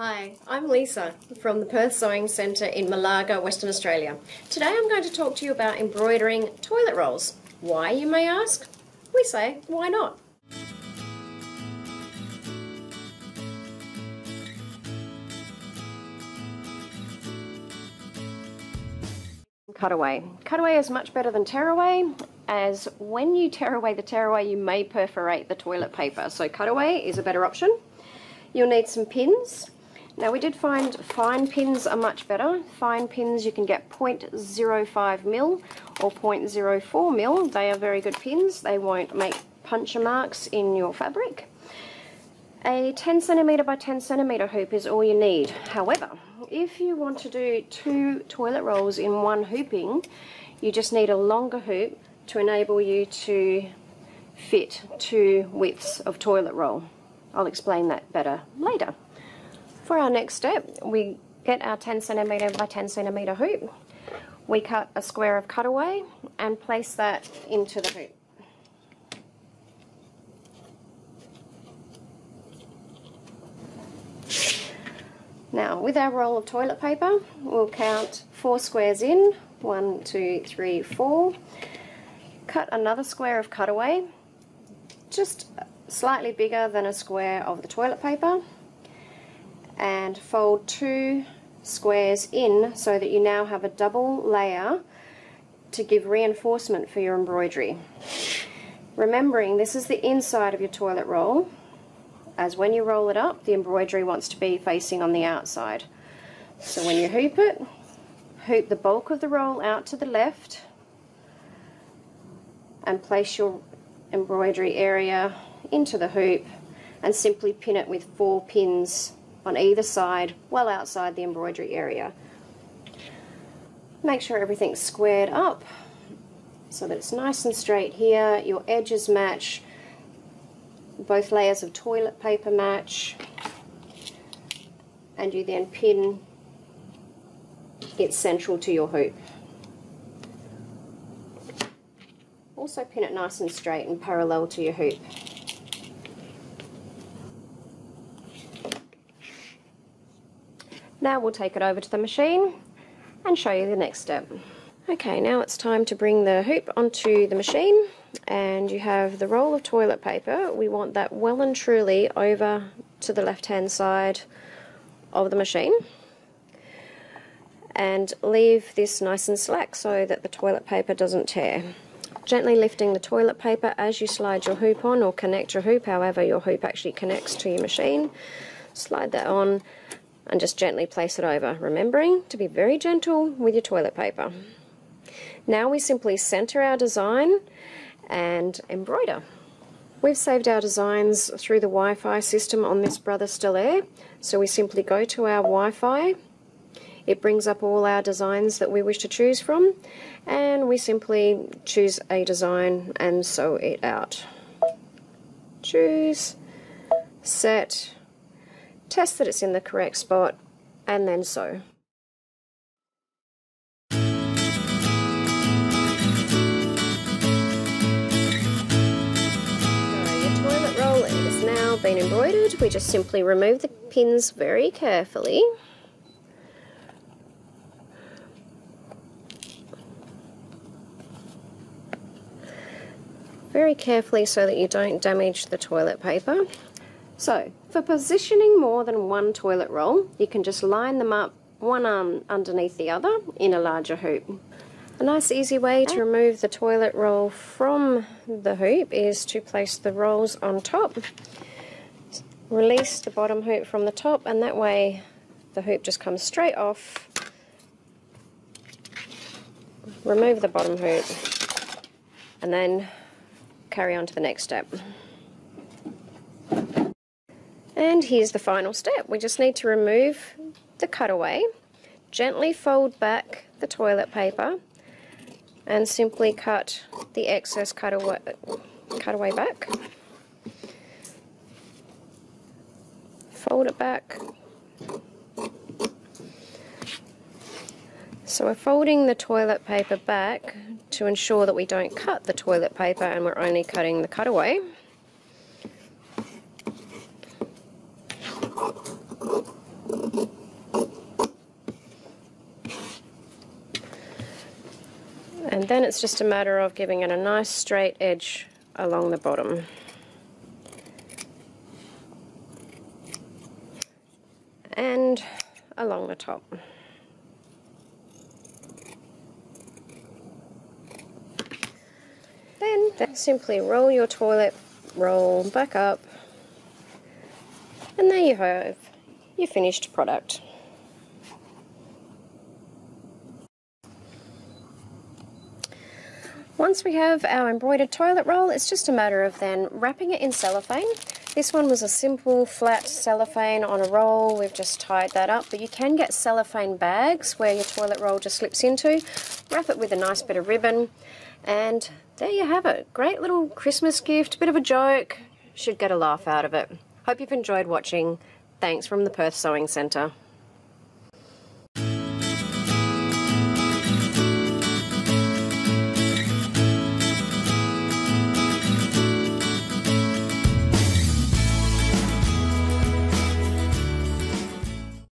Hi, I'm Lisa from the Perth Sewing Centre in Malaga, Western Australia. Today I'm going to talk to you about embroidering toilet rolls. Why, you may ask? We say, why not? Cutaway. Cutaway is much better than tearaway, as when you tear away the tearaway, you may perforate the toilet paper. So cutaway is a better option. You'll need some pins. Now, we did find fine pins are much better. Fine pins, you can get 0.05 mil or 0.04 mil. They are very good pins. They won't make puncture marks in your fabric. A 10 centimetre by 10 centimetre hoop is all you need. However, if you want to do two toilet rolls in one hooping, you just need a longer hoop to enable you to fit two widths of toilet roll. I'll explain that better later. For our next step, we get our 10 centimetre by 10 centimetre hoop. We cut a square of cutaway and place that into the hoop. Now, with our roll of toilet paper, we'll count 4 squares in. 1, 2, 3, 4. Cut another square of cutaway, just slightly bigger than a square of the toilet paper, and fold 2 squares in so that you now have a double layer to give reinforcement for your embroidery. Remembering this is the inside of your toilet roll, as when you roll it up, the embroidery wants to be facing on the outside. So when you hoop it, hoop the bulk of the roll out to the left and place your embroidery area into the hoop and simply pin it with 4 pins on either side, well outside the embroidery area. Make sure everything's squared up so that it's nice and straight here. Your edges match, both layers of toilet paper match, and you then pin it central to your hoop. Also pin it nice and straight and parallel to your hoop. Now we'll take it over to the machine and show you the next step. Okay, now it's time to bring the hoop onto the machine, and you have the roll of toilet paper. We want that well and truly over to the left-hand side of the machine, and leave this nice and slack so that the toilet paper doesn't tear. Gently lifting the toilet paper as you slide your hoop on, or connect your hoop, however your hoop actually connects to your machine. Slide that on and just gently place it over, remembering to be very gentle with your toilet paper. Now we simply centre our design and embroider. We've saved our designs through the Wi-Fi system on this Brother Stellaire, so we simply go to our Wi-Fi. It brings up all our designs that we wish to choose from, and we simply choose a design and sew it out. Choose, set, test that it's in the correct spot, and then sew. So your toilet roll has now been embroidered. We just simply remove the pins very carefully. Very carefully so that you don't damage the toilet paper. So, for positioning more than one toilet roll, you can just line them up one arm underneath the other in a larger hoop. A nice easy way to remove the toilet roll from the hoop is to place the rolls on top. Release the bottom hoop from the top, and that way the hoop just comes straight off. Remove the bottom hoop and then carry on to the next step. And here's the final step. We just need to remove the cutaway, gently fold back the toilet paper, and simply cut the excess cutaway back. Fold it back. So we're folding the toilet paper back to ensure that we don't cut the toilet paper and we're only cutting the cutaway. And then it's just a matter of giving it a nice straight edge along the bottom. And along the top. Then simply roll your toilet roll back up, and there you have your finished product. Once we have our embroidered toilet roll, it's just a matter of then wrapping it in cellophane. This one was a simple flat cellophane on a roll. We've just tied that up, but you can get cellophane bags where your toilet roll just slips into. Wrap it with a nice bit of ribbon, and there you have it. Great little Christmas gift, bit of a joke. Should get a laugh out of it. Hope you've enjoyed watching. Thanks from the Perth Sewing Centre.